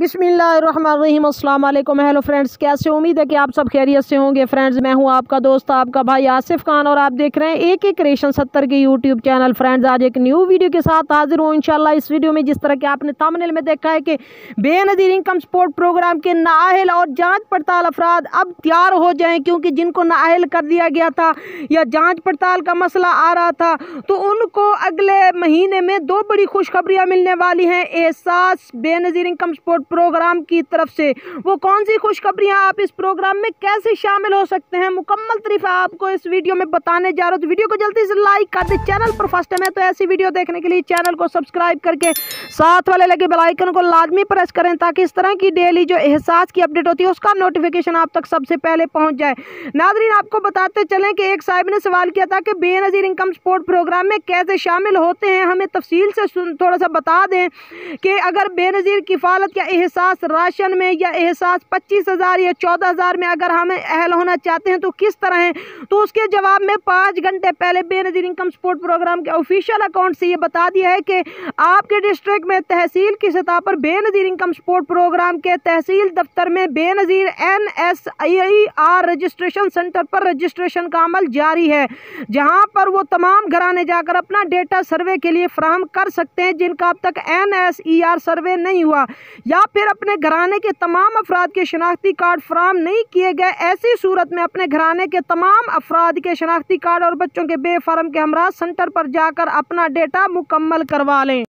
बिस्मिल्लाहिर्रहमानिर्रहीम। अस्सलाम वालेकुम। हेलो फ्रेंड्स, कैसे? उम्मीद है कि आप सब खैरियत से होंगे। फ्रेंड्स, मैं हूं आपका दोस्त, आपका भाई आसिफ खान, और आप देख रहे हैं ए.के. क्रिएशन 70 के यूट्यूब चैनल। फ्रेंड्स, आज एक न्यू वीडियो के साथ हाजिर हूं इंशाल्लाह। इस वीडियो में जिस तरह के आपने थंबनेल में देखा है कि बेनज़ीर इनकम सपोर्ट प्रोग्राम के नाअहल और जाँच पड़ताल अफराद अब तैयार हो जाएँ, क्योंकि जिनको नाअहल कर दिया गया था या जाँच पड़ताल का मसला आ रहा था, तो उनको अगले महीने में दो बड़ी खुशखबरियाँ मिलने वाली हैं एहसास बेनज़ीर इनकम सपोर्ट प्रोग्राम की तरफ से। वो कौन सी खुशखबरियाँ, आप इस प्रोग्राम में कैसे शामिल हो सकते हैं, मुकम्मल तरीका आपको इस वीडियो में बताने जा रहा हूँ। तो वीडियो को जल्दी से लाइक कर दे। चैनल पर फर्स्ट टाइम है तो ऐसी वीडियो देखने के लिए चैनल को सब्सक्राइब करके साथ वाले लगे बेल आइकन को लाजमी प्रेस करें, ताकि इस तरह की डेली जो एहसास की अपडेट होती है उसका नोटिफिकेशन आप तक सबसे पहले पहुँच जाए। नाजरीन, आपको बताते चलें कि एक साहिब ने सवाल किया था कि बेनज़ीर इनकम सपोर्ट प्रोग्राम में कैसे शामिल होते हैं, हमें तफसील से थोड़ा सा बता दें कि अगर बेनज़ीर किफालत या एहसास राशन में या एहसास 25,000 या 14,000 में अगर हम अहल होना चाहते हैं तो किस तरह हैं। तो उसके जवाब में 5 घंटे पहले बेनज़ीर इनकम सपोर्ट प्रोग्राम के ऑफिशियल अकाउंट से ये बता दिया है कि आपके डिस्ट्रिक्ट में तहसील की सतह पर बेनज़ीर इनकम सपोर्ट प्रोग्राम के तहसील दफ्तर में बेनज़ीर NSER रजिस्ट्रेशन सेंटर पर रजिस्ट्रेशन का अमल जारी है, जहाँ पर वो तमाम घराने जाकर अपना डेटा सर्वे के लिए फ्राहम कर सकते हैं जिनका अब तक NSER सर्वे नहीं हुआ या फिर अपने घराने के तमाम अफराद के शनाख्ती कार्ड फ्राहम नहीं किए गए। ऐसी सूरत में अपने घराने के तमाम अफराद के शनाख्ती कार्ड और बच्चों के बे फार्म के हमरा सेंटर पर जाकर अपना डेटा मुकम्मल करवा लें।